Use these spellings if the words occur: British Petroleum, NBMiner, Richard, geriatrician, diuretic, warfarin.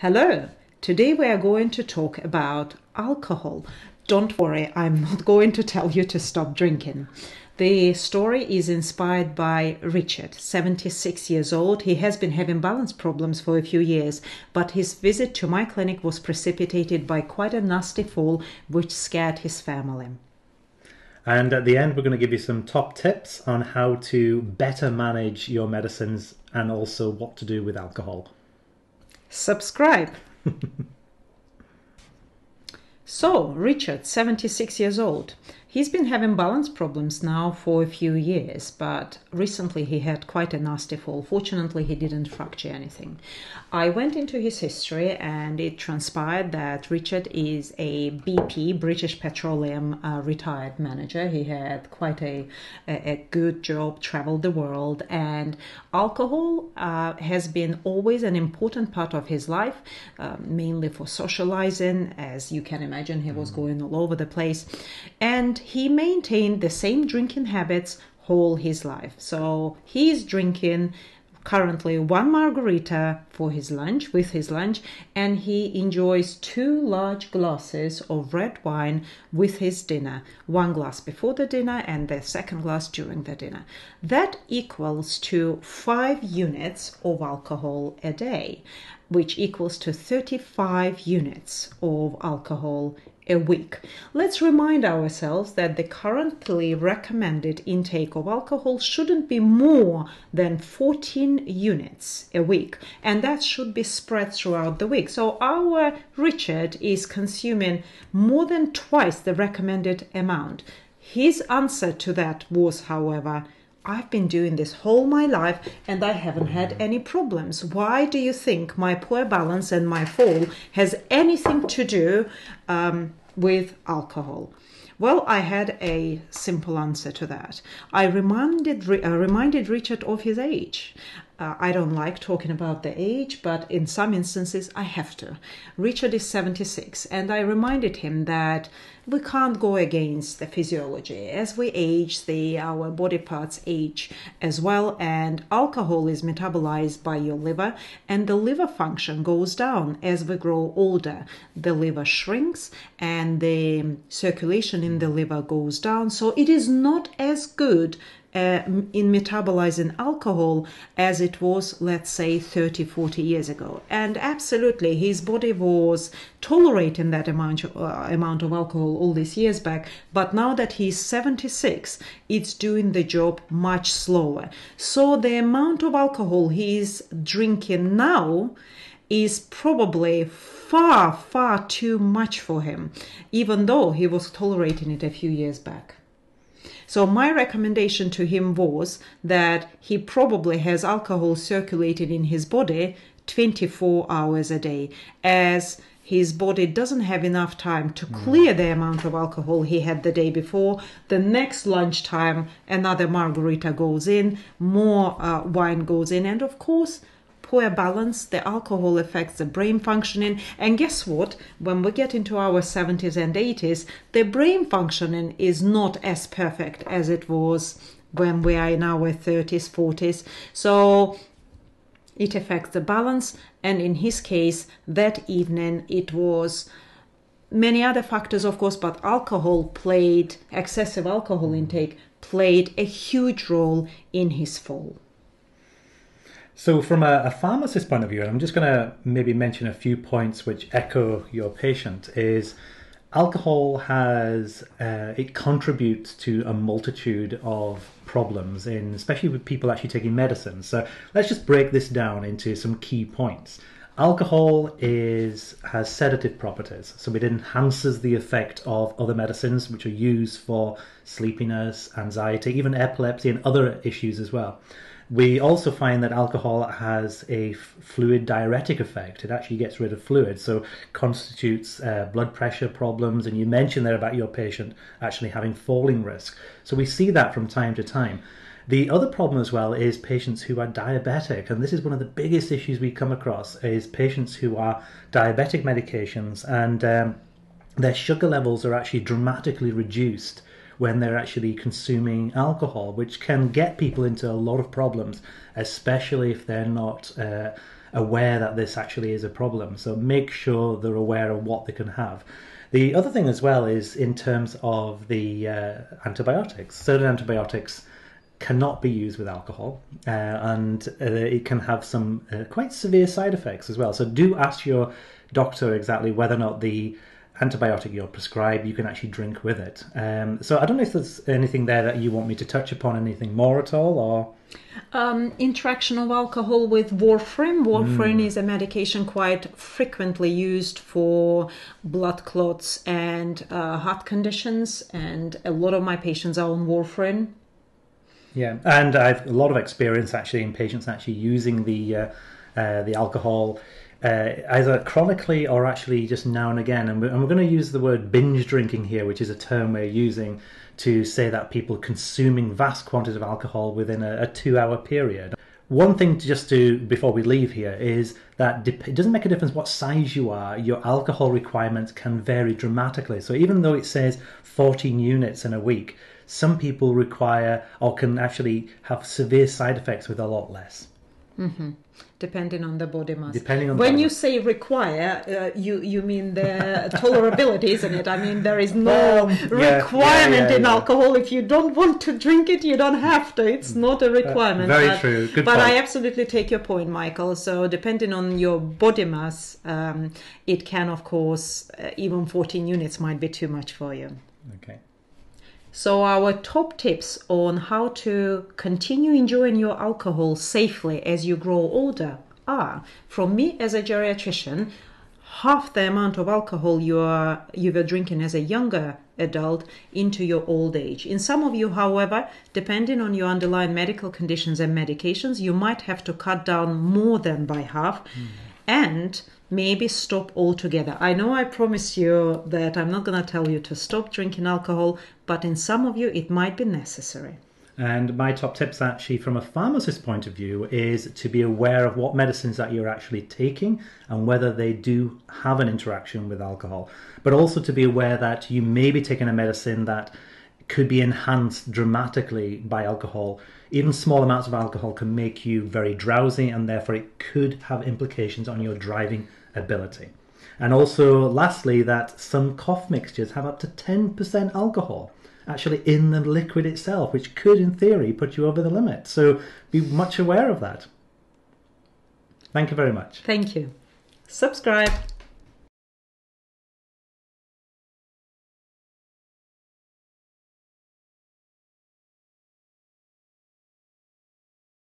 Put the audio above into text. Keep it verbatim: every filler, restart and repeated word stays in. Hello, today we are going to talk about alcohol. Don't worry, I'm not going to tell you to stop drinking. The story is inspired by Richard, seventy-six years old. He has been having balance problems for a few years, but his visit to my clinic was precipitated by quite a nasty fall which scared his family. And at the end, we're going to give you some top tips on how to better manage your medicines and also what to do with alcohol. Subscribe. So, Richard, seventy-six years old. He's been having balance problems now for a few years, but recently he had quite a nasty fall. Fortunately, he didn't fracture anything. I went into his history and it transpired that Richard is a B P, British Petroleum uh, retired manager. He had quite a, a, a good job, traveled the world, and alcohol uh, has been always an important part of his life, uh, mainly for socializing. As you can imagine, he was going all over the place. And he maintained the same drinking habits all his life. So he is drinking currently one margarita for his lunch, with his lunch, and he enjoys two large glasses of red wine with his dinner. One glass before the dinner and the second glass during the dinner. That equals to five units of alcohol a day, which equals to thirty-five units of alcohol a week. Let's remind ourselves that the currently recommended intake of alcohol shouldn't be more than fourteen units a week, and that should be spread throughout the week. So our Richard is consuming more than twice the recommended amount. His answer to that was, however, I've been doing this whole my life and I haven't had any problems. Why do you think my poor balance and my fall has anything to do um, with alcohol? Well, I had a simple answer to that. I reminded, uh, reminded Richard of his age. Uh, I don't like talking about the age, but in some instances I have to. Richard is seventy-six, and I reminded him that we can't go against the physiology. As we age, the, our body parts age as well, and alcohol is metabolized by your liver, and the liver function goes down as we grow older. The liver shrinks, and the circulation in the liver goes down, so it is not as good Uh, in metabolizing alcohol as it was, let's say, thirty, forty years ago. And absolutely, his body was tolerating that amount of, uh, amount of alcohol all these years back, but now that he's seventy-six, it's doing the job much slower. So the amount of alcohol he's drinking now is probably far, far too much for him, even though he was tolerating it a few years back. So my recommendation to him was that he probably has alcohol circulating in his body twenty-four hours a day, as his body doesn't have enough time to clear the amount of alcohol he had the day before. The next lunchtime, another margarita goes in, more uh, wine goes in, and of course, poor balance, the alcohol affects the brain functioning. And guess what? When we get into our seventies and eighties, the brain functioning is not as perfect as it was when we are in our thirties, forties. So it affects the balance. And in his case, that evening, it was many other factors, of course, but alcohol played, excessive alcohol intake played a huge role in his fall. So from a, a pharmacist's point of view, and I'm just going to maybe mention a few points which echo your patient, is alcohol has, uh, it contributes to a multitude of problems, in, especially with people actually taking medicine. So let's just break this down into some key points. Alcohol is, has sedative properties, so it enhances the effect of other medicines which are used for sleepiness, anxiety, even epilepsy and other issues as well. We also find that alcohol has a fluid diuretic effect. It actually gets rid of fluid, so constitutes uh, blood pressure problems. And you mentioned there about your patient actually having falling risk. So we see that from time to time. The other problem as well is patients who are diabetic. And this is one of the biggest issues we come across, is patients who are diabetic medications and um, their sugar levels are actually dramatically reduced when they're actually consuming alcohol, which can get people into a lot of problems, especially if they're not uh, aware that this actually is a problem. So make sure they're aware of what they can have. The other thing as well is in terms of the uh, antibiotics. Certain antibiotics cannot be used with alcohol, uh, and uh, it can have some uh, quite severe side effects as well. So do ask your doctor exactly whether or not the antibiotic you're prescribed you can actually drink with it. Um, so I don't know if there's anything there that you want me to touch upon, anything more at all, or um, interaction of alcohol with warfarin. Warfarin mm. is a medication quite frequently used for blood clots and uh, heart conditions, and a lot of my patients are on warfarin. Yeah, and I've a lot of experience actually in patients actually using the uh, uh, the alcohol. Uh, either chronically or actually just now and again, and we're, and we're going to use the word binge drinking here, which is a term we're using to say that people consuming vast quantities of alcohol within a, a two-hour period. One thing to just do before we leave here is that it doesn't make a difference what size you are, your alcohol requirements can vary dramatically. So even though it says fourteen units in a week, some people require or can actually have severe side effects with a lot less. Mm-hmm. Depending on the body mass. Depending on when the you say require, uh, you you mean the tolerability, isn't it? I mean, there is no yeah, requirement yeah, yeah, in yeah. alcohol. If you don't want to drink it, you don't have to. It's not a requirement. Uh, very but, true. Good but point. I absolutely take your point, Michael. So depending on your body mass, um, it can, of course, uh, even fourteen units might be too much for you. Okay. So our top tips on how to continue enjoying your alcohol safely as you grow older are, from me as a geriatrician, half the amount of alcohol you are you were drinking as a younger adult into your old age. In some of you, however, depending on your underlying medical conditions and medications, you might have to cut down more than by half. Mm. And maybe stop altogether. I know I promise you that I'm not going to tell you to stop drinking alcohol, but in some of you it might be necessary. And my top tips actually from a pharmacist's point of view is to be aware of what medicines that you're actually taking and whether they do have an interaction with alcohol. But also to be aware that you may be taking a medicine that could be enhanced dramatically by alcohol. Even small amounts of alcohol can make you very drowsy, and therefore it could have implications on your driving ability. And also lastly, that some cough mixtures have up to ten percent alcohol actually in the liquid itself, which could in theory put you over the limit. So be much aware of that. Thank you very much. Thank you. Subscribe.